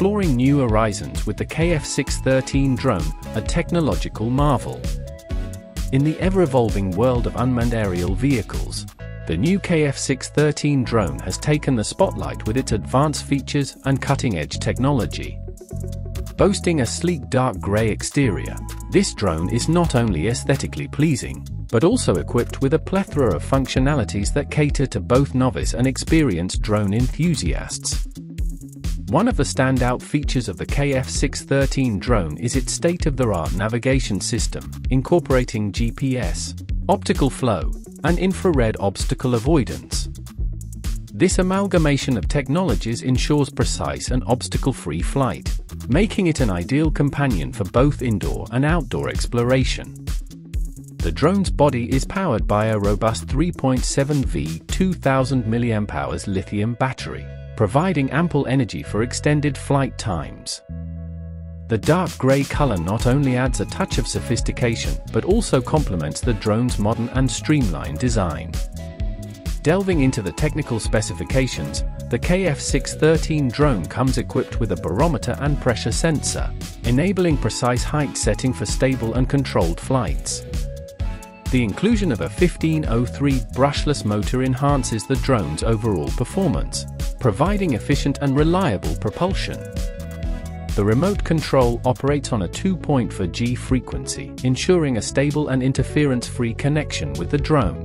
exploring new horizons with the KF613 drone, a technological marvel. In the ever-evolving world of unmanned aerial vehicles, the new KF613 drone has taken the spotlight with its advanced features and cutting-edge technology. Boasting a sleek dark grey exterior, this drone is not only aesthetically pleasing, but also equipped with a plethora of functionalities that cater to both novice and experienced drone enthusiasts. One of the standout features of the KF613 drone is its state-of-the-art navigation system, incorporating GPS, optical flow, and infrared obstacle avoidance. This amalgamation of technologies ensures precise and obstacle-free flight, making it an ideal companion for both indoor and outdoor exploration. The drone's body is powered by a robust 3.7V 2000 mAh lithium battery, providing ample energy for extended flight times. The dark grey color not only adds a touch of sophistication but also complements the drone's modern and streamlined design. Delving into the technical specifications, the KF613 drone comes equipped with a barometer and pressure sensor, enabling precise height setting for stable and controlled flights. The inclusion of a 1503 brushless motor enhances the drone's overall performance, providing efficient and reliable propulsion. The remote control operates on a 2.4G frequency, ensuring a stable and interference-free connection with the drone.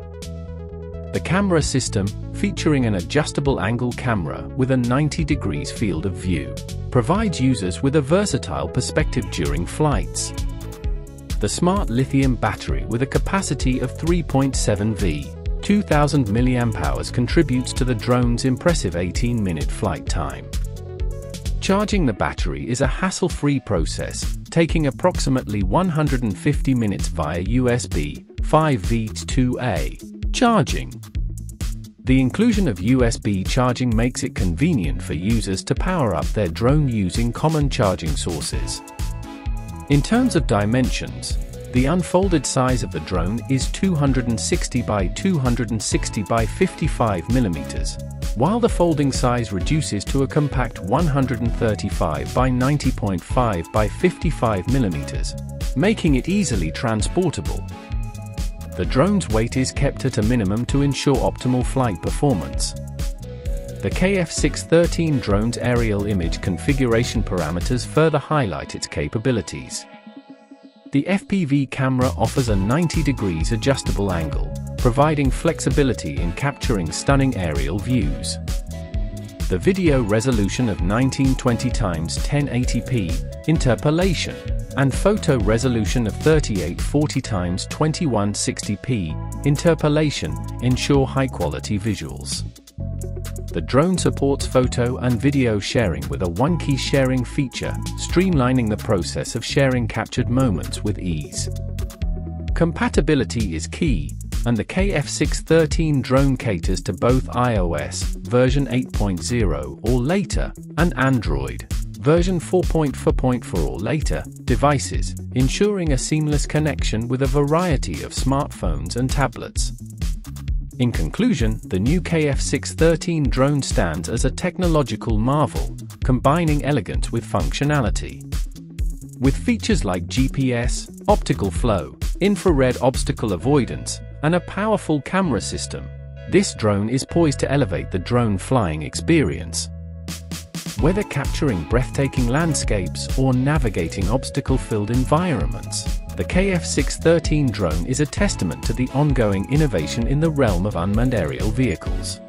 The camera system, featuring an adjustable angle camera with a 90 degrees field of view, provides users with a versatile perspective during flights. The smart lithium battery with a capacity of 3.7V, 2000 mAh contributes to the drone's impressive 18-minute flight time. Charging the battery is a hassle-free process, taking approximately 150 minutes via USB 5V2A. Charging. The inclusion of USB charging makes it convenient for users to power up their drone using common charging sources. In terms of dimensions, the unfolded size of the drone is 260 by 260 by 55 millimeters, while the folding size reduces to a compact 135 by 90.5 by 55 millimeters, making it easily transportable. The drone's weight is kept at a minimum to ensure optimal flight performance. The KF613 drone's aerial image configuration parameters further highlight its capabilities. The FPV camera offers a 90 degrees adjustable angle, providing flexibility in capturing stunning aerial views. The video resolution of 1920x1080p, interpolation, and photo resolution of 3840x2160p, interpolation, ensure high-quality visuals. The drone supports photo and video sharing with a one-key sharing feature, streamlining the process of sharing captured moments with ease. Compatibility is key, and the KF613 drone caters to both iOS, version 8.0 or later, and Android, version 4.4.4 or later, devices, ensuring a seamless connection with a variety of smartphones and tablets. In conclusion, the new KF613 drone stands as a technological marvel, combining elegance with functionality. With features like GPS, optical flow, infrared obstacle avoidance, and a powerful camera system, this drone is poised to elevate the drone flying experience. Whether capturing breathtaking landscapes or navigating obstacle-filled environments, the KF613 drone is a testament to the ongoing innovation in the realm of unmanned aerial vehicles.